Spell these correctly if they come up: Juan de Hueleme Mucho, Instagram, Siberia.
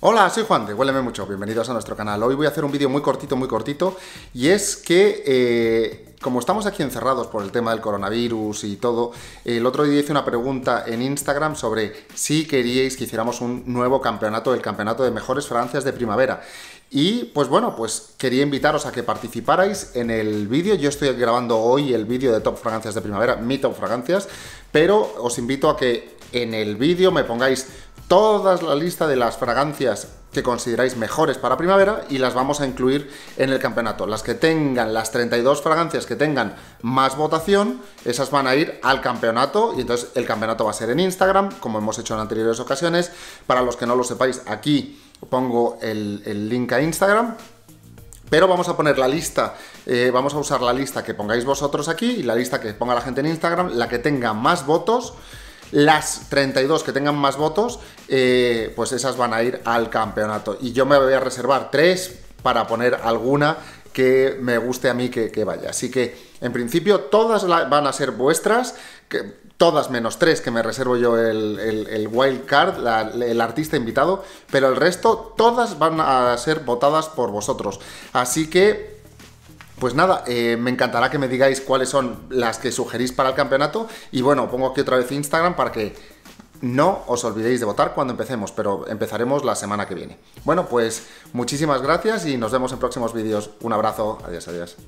Hola, soy Juan de Hueleme Mucho, bienvenidos a nuestro canal. Hoy voy a hacer un vídeo muy cortito, y es que como estamos aquí encerrados por el tema del coronavirus y todo, el otro día hice una pregunta en Instagram sobre si queríais que hiciéramos un nuevo campeonato, el campeonato de mejores fragancias de primavera. Y pues bueno, pues quería invitaros a que participarais en el vídeo. Yo estoy grabando hoy el vídeo de top fragancias de primavera, mi top fragancias, pero os invito a que en el vídeo me pongáis toda la lista de las fragancias que consideráis mejores para primavera y las vamos a incluir en el campeonato. Las que tengan, las 32 fragancias que tengan más votación, esas van a ir al campeonato, y entonces el campeonato va a ser en Instagram, como hemos hecho en anteriores ocasiones. Para los que no lo sepáis, aquí pongo el link a Instagram. Pero vamos a poner la lista, vamos a usar la lista que pongáis vosotros aquí y la lista que ponga la gente en Instagram, la que tenga más votos. Las 32 que tengan más votos, pues esas van a ir al campeonato. Y yo me voy a reservar 3 para poner alguna que me guste a mí que vaya. Así que, en principio, todas van a ser vuestras, todas menos 3, que me reservo yo el wild card, el artista invitado, pero el resto, todas van a ser votadas por vosotros. Así que, pues nada, me encantará que me digáis cuáles son las que sugerís para el campeonato. Y bueno, pongo aquí otra vez Instagram para que no os olvidéis de votar cuando empecemos, pero empezaremos la semana que viene. Bueno, pues muchísimas gracias y nos vemos en próximos vídeos. Un abrazo, adiós, adiós.